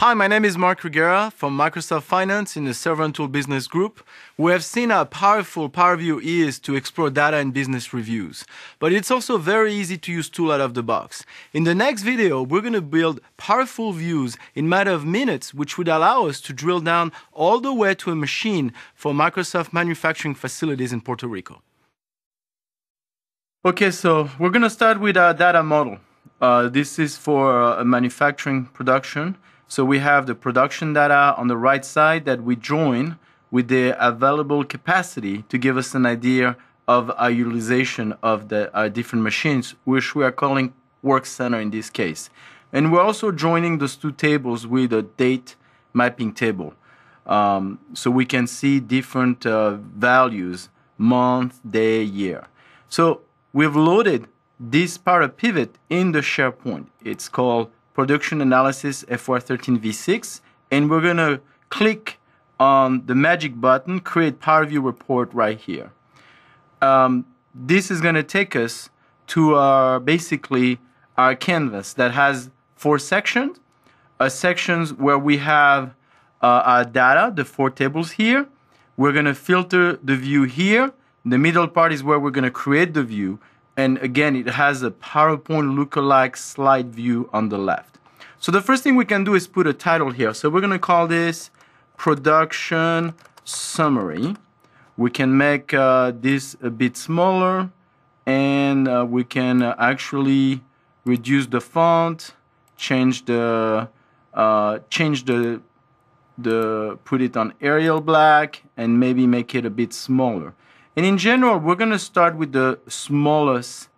Hi, my name is Marc Reguera from Microsoft Finance in the Servant Tool Business Group. We have seen how powerful PowerView is to explore data and business reviews, but it's also a very easy to use tool out of the box. In the next video, we're going to build powerful views in a matter of minutes, which would allow us to drill down all the way to a machine for Microsoft manufacturing facilities in Puerto Rico. Okay, so we're going to start with our data model. This is for manufacturing production. So we have the production data on the right side that we join with the available capacity to give us an idea of our utilization of our different machines, which we are calling work center in this case. And we're also joining those two tables with a date mapping table. So we can see different values, month, day, year. So we've loaded this Power Pivot in the SharePoint. It's called Production analysis F413v6, and we're going to click on the magic button, create PowerView report right here. This is going to take us to our canvas that has four sections. Sections where we have our data, the four tables here. We're going to filter the view here. The middle part is where we're going to create the view. And again, it has a PowerPoint lookalike slide view on the left. So the first thing we can do is put a title here. So we're going to call this Production Summary. We can make this a bit smaller, and we can actually reduce the font, put it on Arial Black, and maybe make it a bit smaller. And in general, we're going to start with the smallest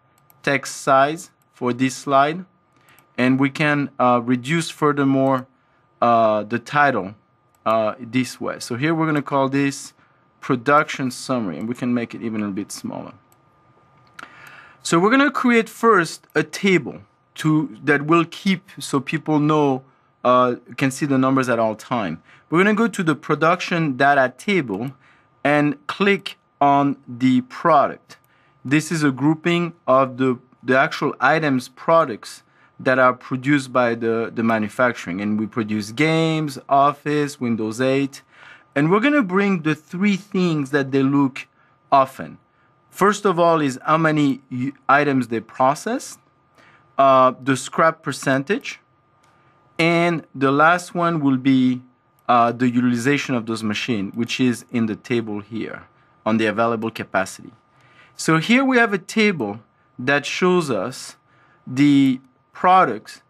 text size for this slide, and we can reduce furthermore the title this way. So here we're going to call this Production Summary, and we can make it even a bit smaller. So we're going to create first a table that will keep so people know, can see the numbers at all time. We're going to go to the Production Data table and click on the product. This is a grouping of the actual items, products that are produced by the manufacturing. And we produce games, Office, Windows 8. And we're going to bring the three things that they look often. First of all is how many items they process, the scrap percentage, and the last one will be the utilization of those machines, which is in the table here, on the available capacity. So here we have a table that shows us the products,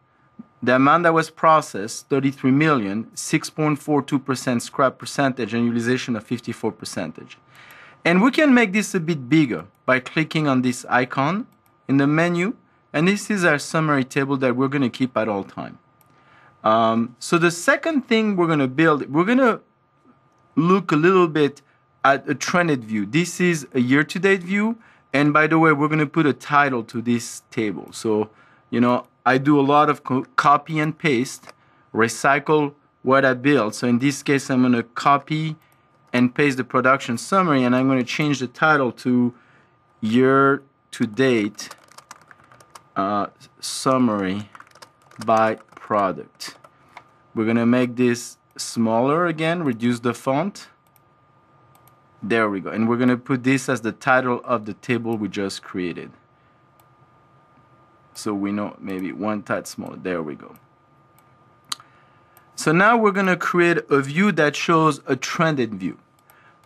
the amount that was processed, 33 million, 6.42% scrap percentage, and utilization of 54%. And we can make this a bit bigger by clicking on this icon in the menu, and this is our summary table that we're going to keep at all time. So the second thing we're going to build, we're going to look a little bit at a trended view. This is a year-to-date view, and by the way, we're going to put a title to this table. So, you know, I do a lot of copy and paste, recycle what I build. So in this case, I'm going to copy and paste the production summary, and I'm going to change the title to year-to-date summary by product. We're going to make this smaller again, reduce the font. There we go. And we're going to put this as the title of the table we just created. So we know, maybe one tad smaller. There we go. So now we're going to create a view that shows a trended view.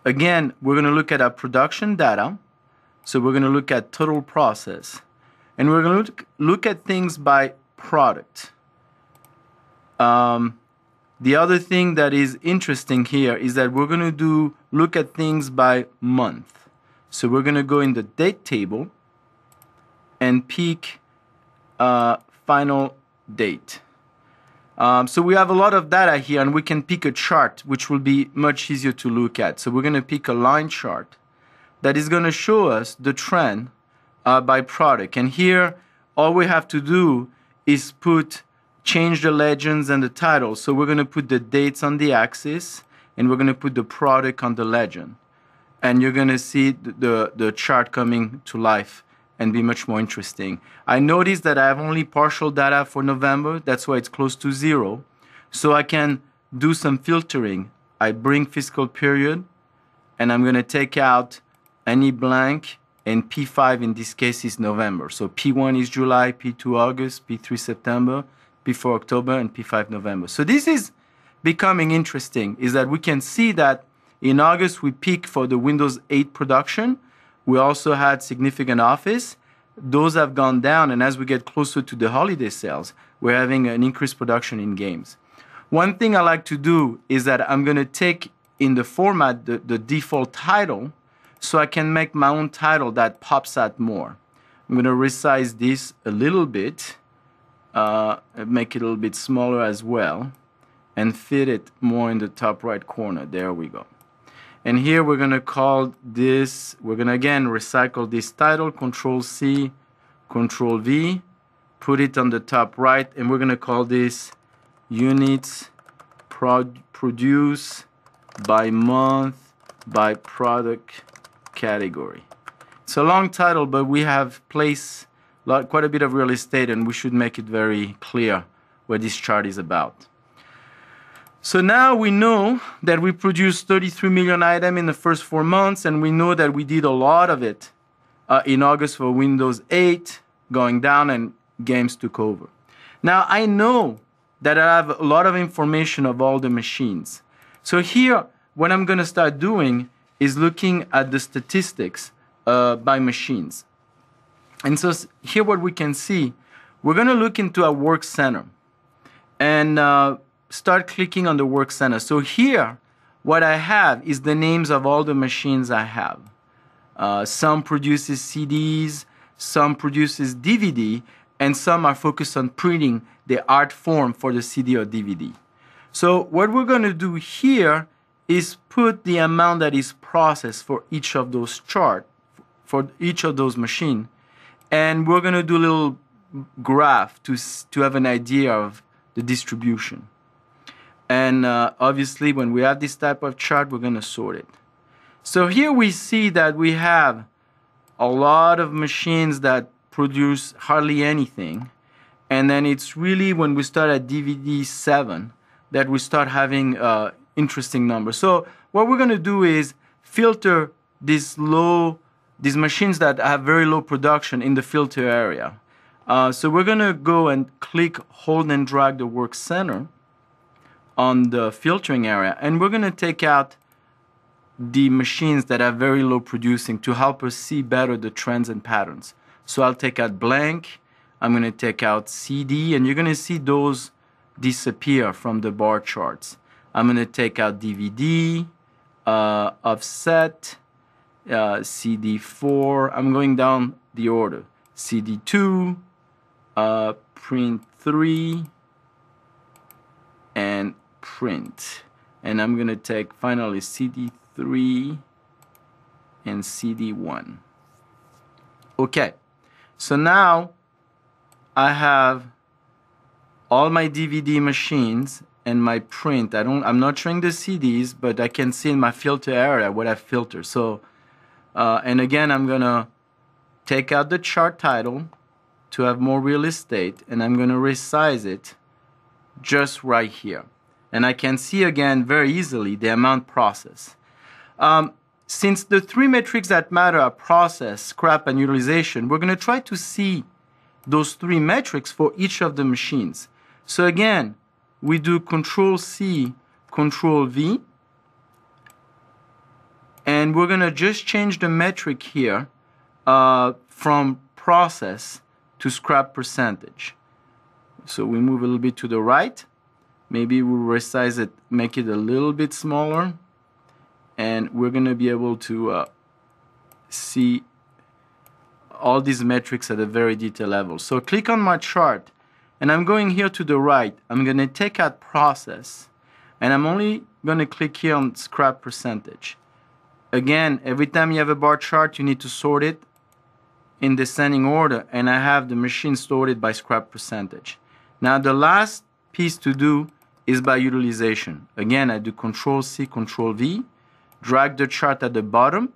Again, we're going to look at our production data. So we're going to look at total process. And we're going to look at things by product. The other thing that is interesting here is that we're going to look at things by month. So we're going to go in the date table and pick final date. So we have a lot of data here, and we can pick a chart, which will be much easier to look at. So we're going to pick a line chart that is going to show us the trend by product. And here, all we have to do is change the legends and the title. So we're going to put the dates on the axis, and we're going to put the product on the legend. And you're going to see the chart coming to life and be much more interesting. I noticed that I have only partial data for November. That's why it's close to zero. So I can do some filtering. I bring fiscal period, and I'm going to take out any blank, and P5 in this case is November. So P1 is July, P2 August, P3 September, P4 October, and P5 November. So this is becoming interesting, is that we can see that in August we peaked for the Windows 8 production. We also had significant Office. Those have gone down, and as we get closer to the holiday sales, we're having an increased production in games. One thing I like to do is that I'm going to take in the format the default title, so I can make my own title that pops out more. I'm going to resize this a little bit, make it a little bit smaller as well, and fit it more in the top right corner. There we go. And here we're going to call this, we're going to again recycle this title, Control C, Control V, put it on the top right, and we're going to call this Units Produce by Month by Product Category. It's a long title, but we have placed quite a bit of real estate, and we should make it very clear what this chart is about. So now we know that we produced 33 million items in the first 4 months, and we know that we did a lot of it in August for Windows 8 going down and games took over. Now I know that I have a lot of information of all the machines. So here what I'm going to start doing is looking at the statistics by machines. And so here what we can see, we're going to look into our work center and start clicking on the work center. So here what I have is the names of all the machines I have. Some produces CDs, some produces DVD, and some are focused on printing the art form for the CD or DVD. So what we're going to do here is put the amount that is processed for each of those charts, for each of those machines. And we're going to do a little graph to have an idea of the distribution. And obviously, when we have this type of chart, we're going to sort it. So here we see that we have a lot of machines that produce hardly anything. And then it's really when we start at DVD 7 that we start having interesting number. So what we're going to do is filter these machines that have very low production in the filter area. So we're going to go and click, hold and drag the work center on the filtering area, and we're going to take out the machines that are very low producing to help us see better the trends and patterns. So I'll take out blank, I'm going to take out CD, and you're going to see those disappear from the bar charts. I'm going to take out DVD, offset, CD4. I'm going down the order. CD2, print 3, and print. And I'm going to take finally CD3 and CD1. Okay, so now I have all my DVD machines and my print. I'm not showing the CDs, but I can see in my filter area what I filter. So, and again, I'm gonna take out the chart title to have more real estate, and I'm gonna resize it just right here. And I can see again very easily the amount processed. Since the three metrics that matter are process, scrap, and utilization, we're gonna try to see those three metrics for each of the machines. So again, we do Control C, Control V, and we're going to just change the metric here from process to scrap percentage. So we move a little bit to the right, maybe we'll resize it, make it a little bit smaller, and we're going to be able to see all these metrics at a very detailed level. So click on my chart, and I'm going here to the right. I'm going to take out process, and I'm only going to click here on scrap percentage. Again, every time you have a bar chart, you need to sort it in descending order, and I have the machine sorted by scrap percentage. Now the last piece to do is by utilization. Again, I do Control C, Control V, drag the chart at the bottom,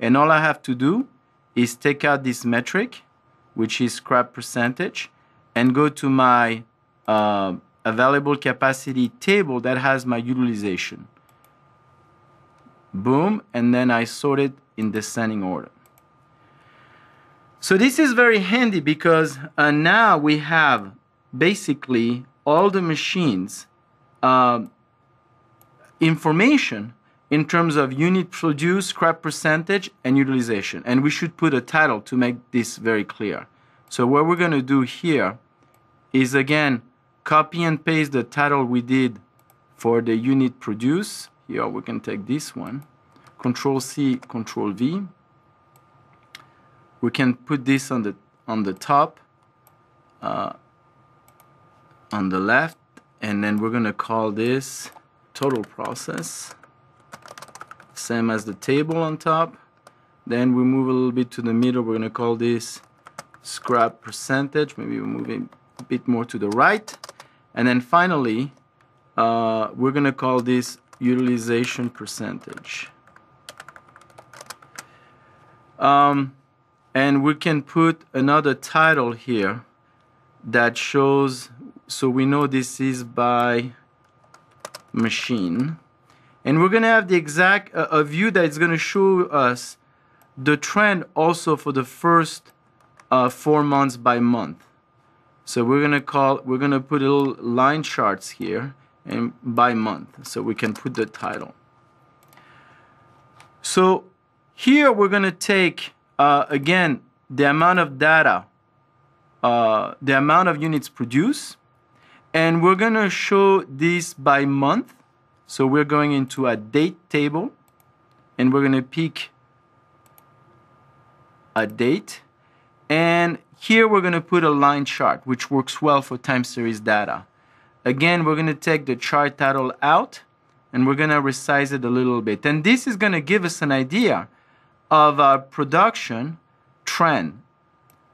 and all I have to do is take out this metric, which is scrap percentage, and go to my available capacity table that has my utilization. Boom, and then I sort it in descending order. So this is very handy because now we have basically all the machines information in terms of unit produced, scrap percentage, and utilization. And we should put a title to make this very clear. So what we're going to do here is, again, copy and paste the title we did for the unit produce. Here we can take this one, Control C, Control V. We can put this on the top, on the left, and then we're going to call this total process, same as the table on top. Then we move a little bit to the middle. We're going to call this scrap percentage. Maybe we're moving a bit more to the right. And then finally, we're going to call this utilization percentage. And we can put another title here that shows, so we know this is by machine. And we're going to have the exact a view that is going to show us the trend also for the first 4 months by month. So we're going to put little line charts here and by month, so we can put the title. So here we're going to take again the amount of data, the amount of units produced, and we're going to show this by month. So we're going into a date table, and we're going to pick a date. And here we're going to put a line chart, which works well for time series data. Again, we're going to take the chart title out, and we're going to resize it a little bit. And this is going to give us an idea of our production trend,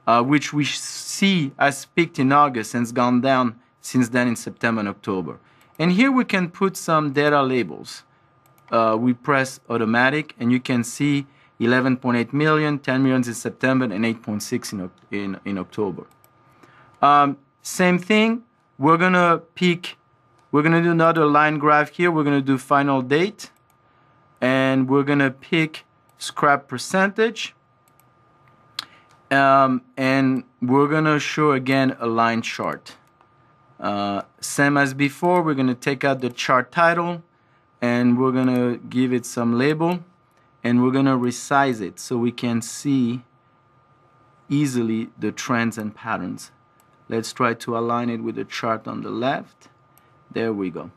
which we see has peaked in August and has gone down since then in September and October. And here we can put some data labels. We press automatic, and you can see 11.8 million, 10 million in September, and 8.6 in October. Same thing. We're gonna do another line graph here. We're gonna do final date, and we're gonna pick scrap percentage, and we're gonna show again a line chart. Same as before, we're going to take out the chart title, and we're going to give it some label, and we're going to resize it so we can see easily the trends and patterns. Let's try to align it with the chart on the left. There we go.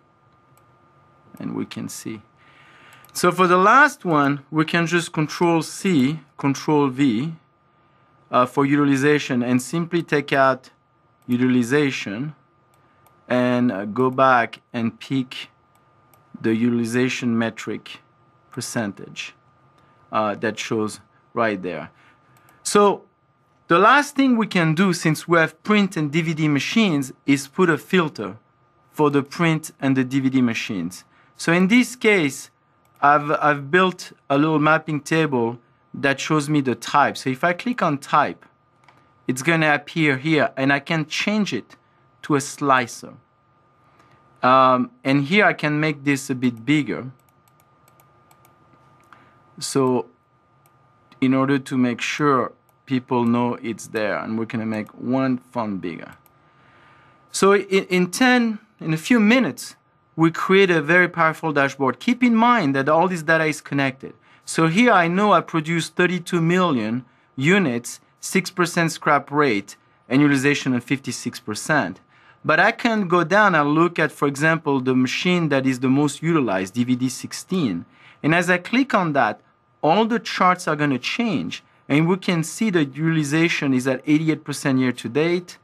And we can see. So for the last one, we can just Control C, Control V for utilization, and simply take out utilization and go back and pick the utilization metric percentage that shows right there. So the last thing we can do, since we have print and DVD machines, is put a filter for the print and the DVD machines. So in this case, I've built a little mapping table that shows me the type. So if I click on type, it's going to appear here, and I can change it to a slicer. And here I can make this a bit bigger. So in order to make sure people know it's there, and we're going to make one font bigger. So in a few minutes, we create a very powerful dashboard. Keep in mind that all this data is connected. So here I know I produced 32 million units, 6% scrap rate, and utilization of 56%. But I can go down and look at, for example, the machine that is the most utilized, DVD 16. And as I click on that, all the charts are going to change. And we can see that utilization is at 88% year to date,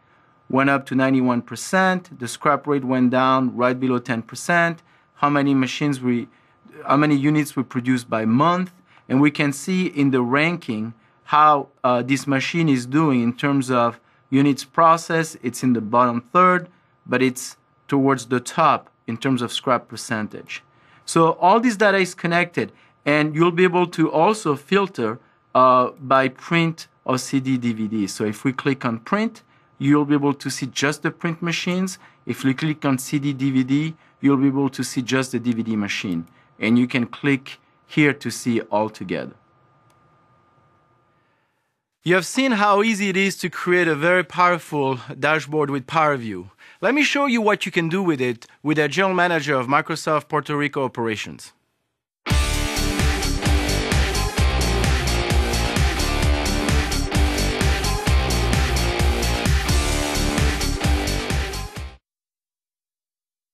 went up to 91%. The scrap rate went down right below 10%. How many units we produced by month. And we can see in the ranking how this machine is doing in terms of units processed. It's in the bottom third, but it's towards the top in terms of scrap percentage. So all this data is connected, and you'll be able to also filter by print or CD, DVD. So if we click on print, you'll be able to see just the print machines. If you click on CD DVD, you'll be able to see just the DVD machine. And you can click here to see all together. You have seen how easy it is to create a very powerful dashboard with PowerView. Let me show you what you can do with it with the General Manager of Microsoft Puerto Rico Operations.